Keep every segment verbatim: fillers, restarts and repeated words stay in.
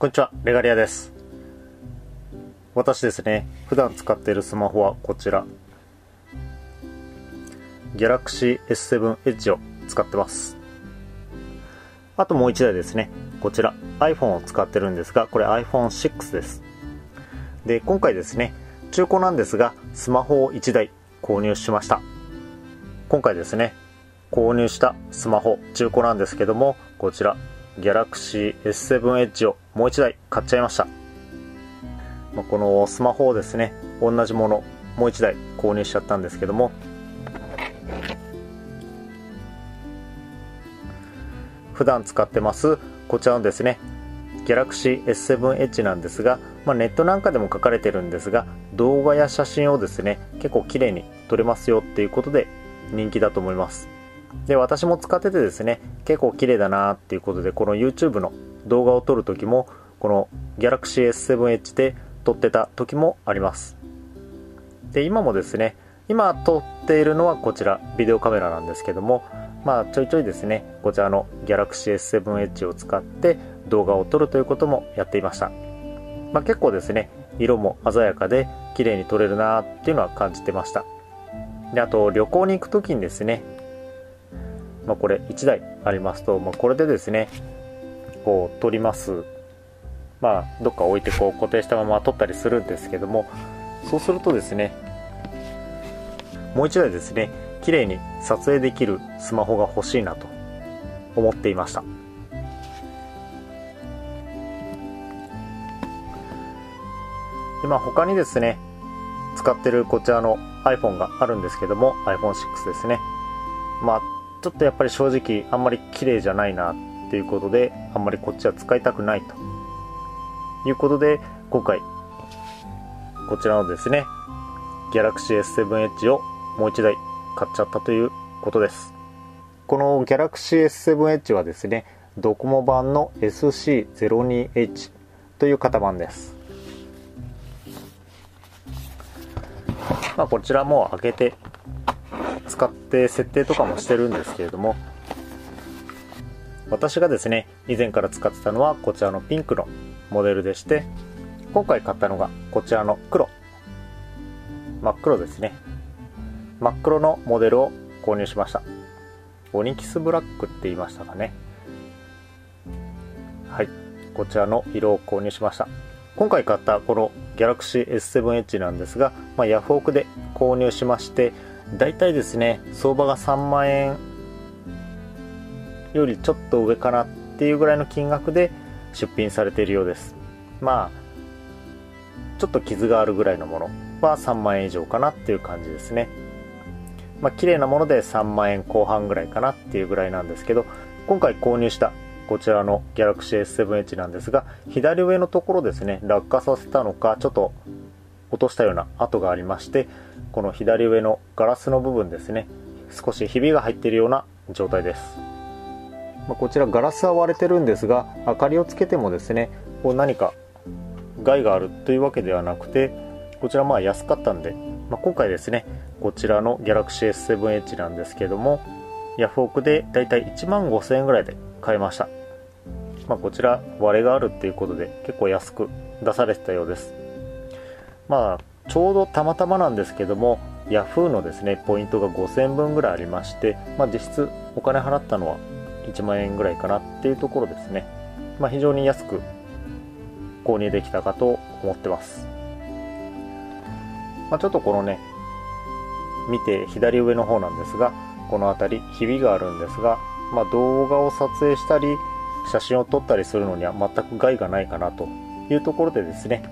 こんにちは、レガリアです。私ですね、普段使っているスマホはこちら、Galaxy エスセブン Edge を使ってます。あともういちだいですね、こちら iPhone を使ってるんですが、これ アイフォンシックス です。で、今回ですね、中古なんですが、スマホをいちだい購入しました。今回ですね、購入したスマホ、中古なんですけども、こちら、Galaxy エスセブン Edge をもういちだい買っちゃいました。まあ、このスマホをですね、同じものもういちだい購入しちゃったんですけども、普段使ってますこちらのですね Galaxy エスセブン Edge なんですが、まあ、ネットなんかでも書かれてるんですが、動画や写真をですね結構綺麗に撮れますよっていうことで人気だと思います。で、私も使っててですね、結構綺麗だなっていうことで、この YouTube の動画を撮る時もこの Galaxy エスセブン Edge で撮ってた時もあります。で、今もですね、今撮っているのはこちらビデオカメラなんですけども、まあ、ちょいちょいですねこちらの Galaxy エスセブン Edge を使って動画を撮るということもやっていました。まあ、結構ですね色も鮮やかで綺麗に撮れるなっていうのは感じてました。で、あと旅行に行く時にですね、まあ、これいちだいありますと、まあ、これでですねこう撮ります。まあ、どっか置いてこう固定したまま撮ったりするんですけども、そうするとですねもういちだいですね綺麗に撮影できるスマホが欲しいなと思っていました。で、まあ、他にですね使ってるこちらの iPhone があるんですけども、アイフォンシックス ですね。まあ、ちょっとやっぱり正直あんまり綺麗じゃないなっていうことで、あんまりこっちは使いたくないということで、今回こちらのですね Galaxy エスセブン Edge をもういちだい買っちゃったということです。この Galaxy エスセブン Edge はですねドコモ版の エスシーゼロにエイチ という型番です。まあ、こちらも開けて使って設定とかもしてるんですけれども、私がですね以前から使ってたのはこちらのピンクのモデルでして、今回買ったのがこちらの黒、真っ黒ですね、真っ黒のモデルを購入しました。オニキスブラックって言いましたかね。はい、こちらの色を購入しました。今回買ったこの Galaxy エスセブン Edge なんですが、まあ、ヤフオクで購入しまして、だいたいですね相場がさんまんえんよりちょっと上かなっていうぐらいの金額で出品されているようです。まあちょっと傷があるぐらいのものはさんまんえん以上かなっていう感じですね。まあ綺麗なものでさんまんえんこう半ぐらいかなっていうぐらいなんですけど、今回購入したこちらの Galaxy エスセブン Edge なんですが、左上のところですね落下させたのかちょっと落としたような跡がありまして、この左上のガラスの部分ですね少しひびが入っているような状態です。まあ、こちらガラスは割れてるんですが、明かりをつけてもですねこう何か害があるというわけではなくて、こちらまあ安かったんで、まあ、今回ですねこちらの Galaxy エスセブン Edge なんですけども、ヤフオクでだいたいいちまんごせんえんぐらいで買いました。まあ、こちら割れがあるっていうことで結構安く出されてたようです。まあ、ちょうどたまたまなんですけども、ヤフーのですねポイントがごせんぶんぐらいありまして、まあ、実質お金払ったのはいちまんえんぐらいかなっていうところですね。まあ、非常に安く購入できたかと思ってます。まあ、ちょっとこのね見て左上の方なんですが、この辺りひびがあるんですが、まあ、動画を撮影したり写真を撮ったりするのには全く害がないかなというところでですね、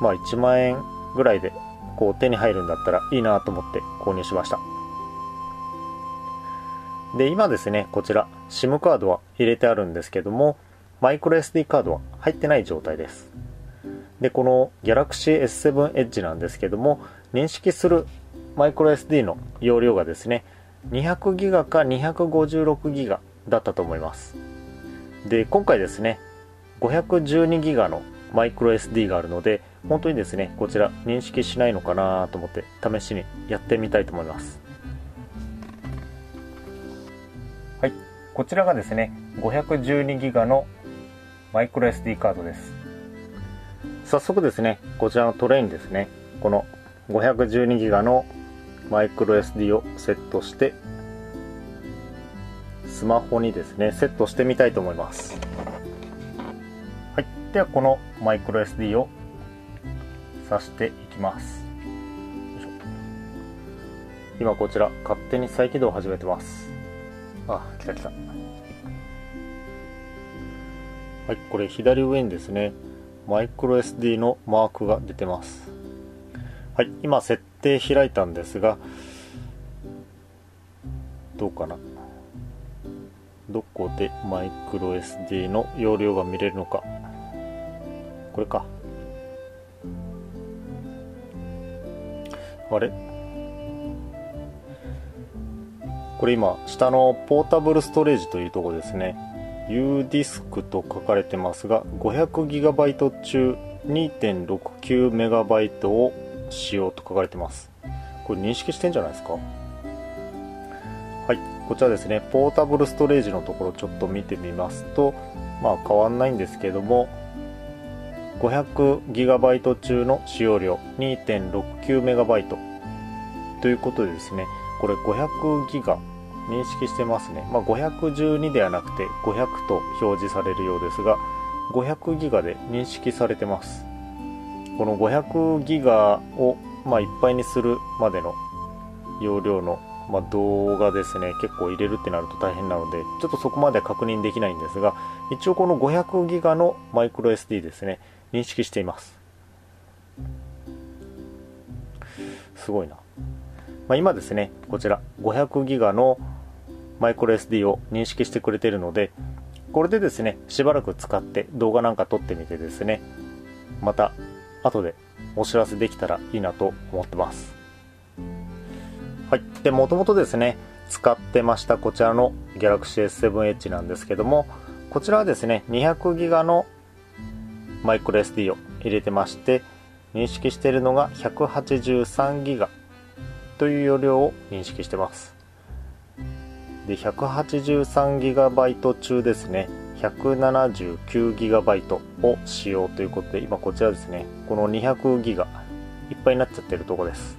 まあ、いちまんえんぐらいでこう手に入るんだったらいいなと思って購入しました。で、今ですねこちら SIM カードは入れてあるんですけども、マイクロ エスディー カードは入ってない状態です。で、この Galaxy エスセブン Edge なんですけども、認識するマイクロ エスディー の容量がですねにひゃくギガかにひゃくごじゅうろくギガだったと思います。で、今回ですねごひゃくじゅうにギガのマイクロ エスディー があるので、本当にですねこちら認識しないのかなと思って試しにやってみたいと思います。はい、こちらがですね ごひゃくじゅうにギガバイト のマイクロ エスディー カードです。早速ですね、こちらのトレイにですね、この ごひゃくじゅうにギガバイト のマイクロ エスディー をセットしてスマホにですねセットしてみたいと思います。はい、ではこのマイクロ エスディー を挿していきます。今こちら勝手に再起動を始めてます。あ、来た来た。はい、これ左上にですねマイクロ エスディー のマークが出てます。はい、今設定開いたんですが、どうかな、どこでマイクロ エスディー の容量が見れるのか、これか、あれ、これ今下のポータブルストレージというところですね、 ユーディスク と書かれてますが ごひゃくギガバイト 中 にてんろくきゅうメガバイト を使用と書かれてます。これ認識してんじゃないですか。はい、こちらですねポータブルストレージのところちょっと見てみますと、まあ変わんないんですけども ごひゃくギガバイト 中の使用量 にてんろくきゅうメガバイト ということでですね、これごひゃくギガバイト認識してますね。まあ、ごひゃくじゅうにではなくてごひゃくと表示されるようですが、ごひゃくギガバイト で認識されてます。このごひゃくギガバイトをまあいっぱいにするまでの容量のまあ動画ですね、結構入れるってなると大変なのでちょっとそこまで確認できないんですが、一応このごひゃくギガバイトのマイクロ エスディー ですね認識しています。すごいな。まあ、今ですねこちら ごひゃくギガバイト のマイクロ エスディー を認識してくれているので、これでですねしばらく使って動画なんか撮ってみてですね、また後でお知らせできたらいいなと思ってます。はい、でもともとですね使ってましたこちらの Galaxy エスセブン Edge なんですけども、こちらはですね にひゃくギガバイト のマイクロ エスディー を入れてまして、認識しているのが ひゃくはちじゅうさんギガバイト という容量を認識してます。で ひゃくはちじゅうさんギガバイト 中ですね ひゃくななじゅうきゅうギガバイト を使用ということで、今こちらですねこの にひゃくギガバイト いっぱいになっちゃってるところです。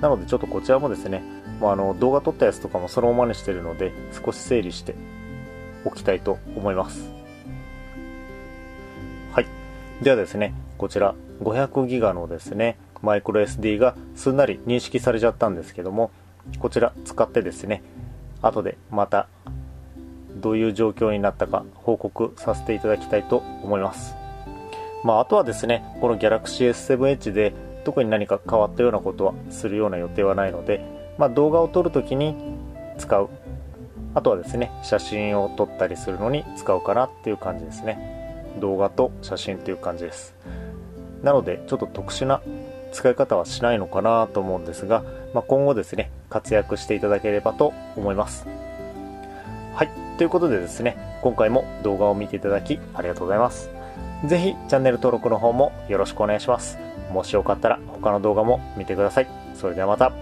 なのでちょっとこちらもですね、まあ、あの動画撮ったやつとかもそのままにしてるので少し整理しておきたいと思います。はい、ではですねこちら ごひゃくギガバイト のですねマイクロ エスディー がすんなり認識されちゃったんですけども、こちら使ってですね後でまたどういう状況になったか報告させていただきたいと思います。まあ、あとはですねこの Galaxy エスセブン Edge で特に何か変わったようなことはするような予定はないので、まあ、動画を撮るときに使う、あとはですね写真を撮ったりするのに使うかなっていう感じですね。動画と写真という感じです。なのでちょっと特殊な使い方はしないのかなと思うんですが、まあ、今後ですね活躍していただければと思います。はい、ということでですね今回も動画を見ていただきありがとうございます。ぜひチャンネル登録の方もよろしくお願いします。もしよかったら他の動画も見てください。それではまた。